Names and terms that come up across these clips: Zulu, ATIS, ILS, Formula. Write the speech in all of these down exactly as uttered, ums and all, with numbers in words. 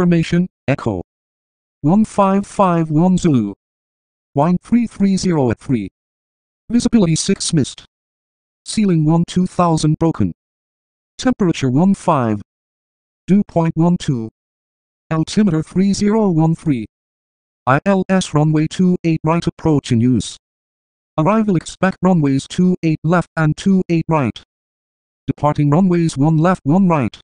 Information, Echo. one five five one Zulu. Wine three three zero at three. Visibility six mist. Ceiling one two thousand broken. Temperature one five. Dew point one two. Altimeter three zero one three. I L S runway two eight right approach in use. Arrival expect runways two eight left and two eight right. Departing runways one left one right.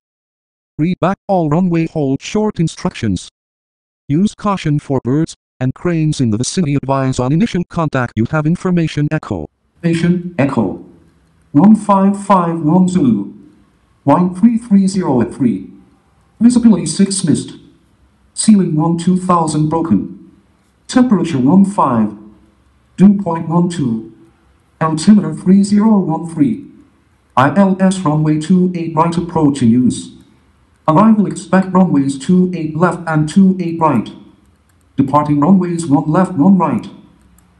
Read back all runway hold short instructions. Use caution for birds and cranes in the vicinity. Advise on initial contact. You have information echo. Information echo. one five five one Zulu. Wine three three zero at three. Visibility six mist. Ceiling one two thousand broken. Temperature one five. Dew point one two. Altimeter three zero one three. I L S runway two eight right approach in use. Arrival expect runways two eight left and two eight right. Departing runways one left one right.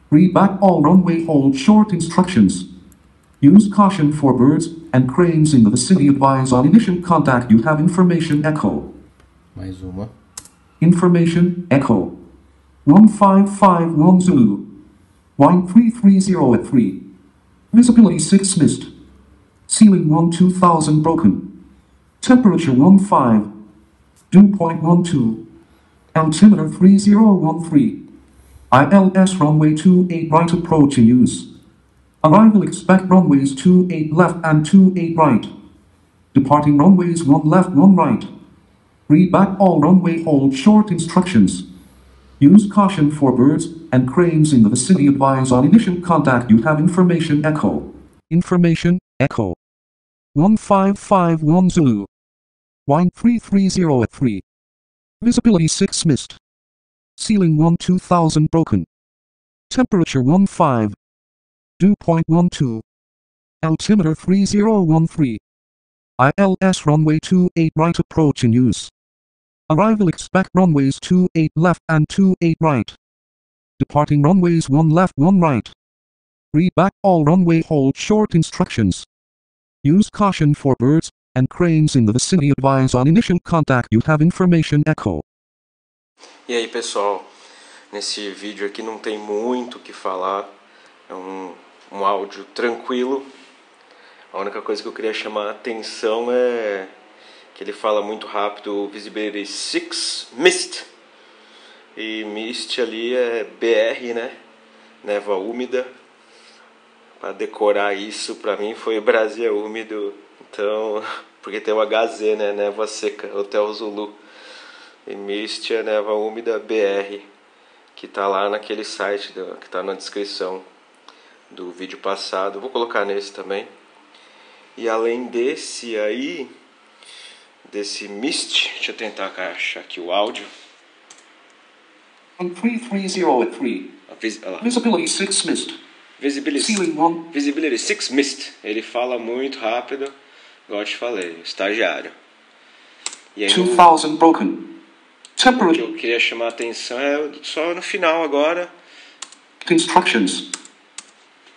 Read back all runway hold short instructions. Use caution for birds and cranes in the vicinity. Advise on initial contact. You have information echo. Mais uma. Information echo. one five five one Zulu. Wine three three zero at three. Visibility six mist. Ceiling one two thousand broken. Temperature one five. Dew point one two. Altimeter three zero one three. I L S runway two eight right approach in use. Arrival expect runways two eight left and two eight right. Departing runways one left one right. Read back all runway hold short instructions. Use caution for birds and cranes in the vicinity. Advise on initial contact. You have information echo. Information echo. one five five one Zulu. Wine three three zero at three. Visibility six mist. Ceiling one two thousand broken. Temperature one five. Dew point one two. Altimeter three zero one three. I L S runway two eight right approach in use. Arrival expect runways two eight left and two eight right. Departing runways one left one right. Read back all runway hold short instructions. Use caution for birds and cranes in the vicinity. Advise on initial contact. You have information echo. E aí pessoal, nesse vídeo aqui não tem muito o que falar. É um, um áudio tranquilo. A única coisa que eu queria chamar a atenção é que ele fala muito rápido visibility six mist. E mist ali é B R, né? Névoa úmida. Para decorar isso para mim foi Brasil úmido. Então, porque tem o H Z, né? Névoa seca, Hotel Zulu. E mist é névoa úmida B R, que tá lá naquele site que tá na descrição do vídeo passado. Vou colocar nesse também. E além desse aí, desse mist, deixa eu tentar achar aqui o áudio. three three zero three. Visibility six mist. Visibility, visibility six mist. Ele fala muito rápido. Igual eu te falei, estagiário. E aí, two thousand no... broken. O que eu queria chamar a atenção é só no final agora. Instructions.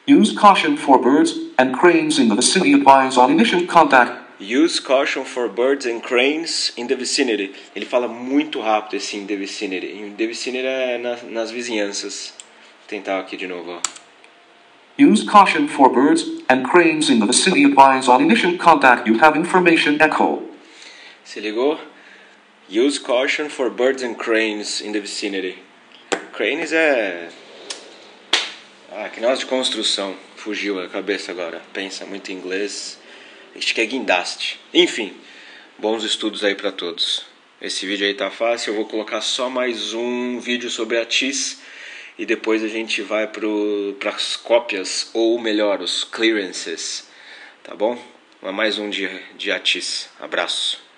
Use caution for birds and cranes in the vicinity. Advise on initial contact. Use caution for birds and cranes in the vicinity. Ele fala muito rápido esse in the vicinity. In the vicinity é na, nas vizinhanças. Vou tentar aqui de novo. Ó. Use caution for birds and cranes in the vicinity. Advise on initial contact. You have information echo. Se ligou? Use caution for birds and cranes in the vicinity. Cranes é... Ah, que nós de construção. Fugiu a cabeça agora. Pensa muito em inglês. Este que é guindaste. Enfim, bons estudos aí para todos. Esse vídeo aí tá fácil, eu vou colocar só mais um vídeo sobre a ATIS e depois a gente vai para as cópias, ou melhor, os clearances, tá bom? Mais um de, de ATIS. Abraço.